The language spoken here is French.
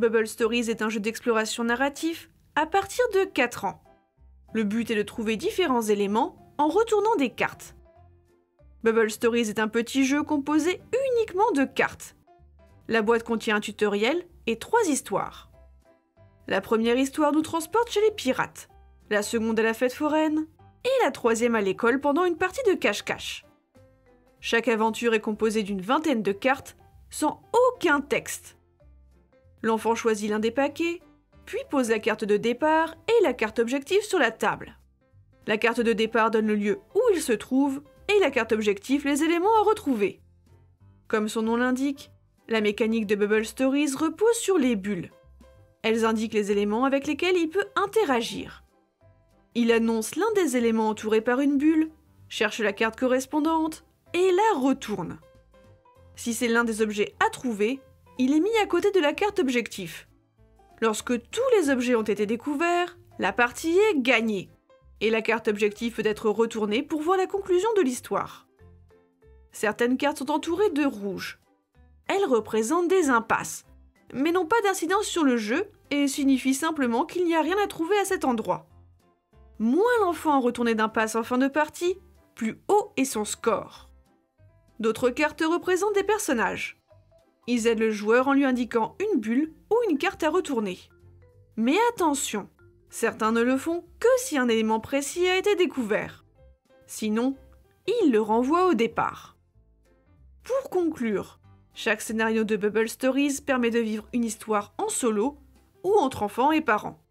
Bubble Stories est un jeu d'exploration narratif à partir de 4 ans. Le but est de trouver différents éléments en retournant des cartes. Bubble Stories est un petit jeu composé uniquement de cartes. La boîte contient un tutoriel et 3 histoires. La première histoire nous transporte chez les pirates, la seconde à la fête foraine et la troisième à l'école pendant une partie de cache-cache. Chaque aventure est composée d'une vingtaine de cartes sans aucun texte. L'enfant choisit l'un des paquets, puis pose la carte de départ et la carte objectif sur la table. La carte de départ donne le lieu où il se trouve et la carte objectif les éléments à retrouver. Comme son nom l'indique, la mécanique de Bubble Stories repose sur les bulles. Elles indiquent les éléments avec lesquels il peut interagir. Il annonce l'un des éléments entourés par une bulle, cherche la carte correspondante et la retourne. Si c'est l'un des objets à trouver, il est mis à côté de la carte objectif. Lorsque tous les objets ont été découverts, la partie est gagnée, et la carte objectif peut être retournée pour voir la conclusion de l'histoire. Certaines cartes sont entourées de rouge. Elles représentent des impasses, mais n'ont pas d'incidence sur le jeu et signifient simplement qu'il n'y a rien à trouver à cet endroit. Moins l'enfant en retourné d'impasse en fin de partie, plus haut est son score. D'autres cartes représentent des personnages. Ils aident le joueur en lui indiquant une bulle ou une carte à retourner. Mais attention, certains ne le font que si un élément précis a été découvert. Sinon, ils le renvoient au départ. Pour conclure, chaque scénario de Bubble Stories permet de vivre une histoire en solo ou entre enfants et parents.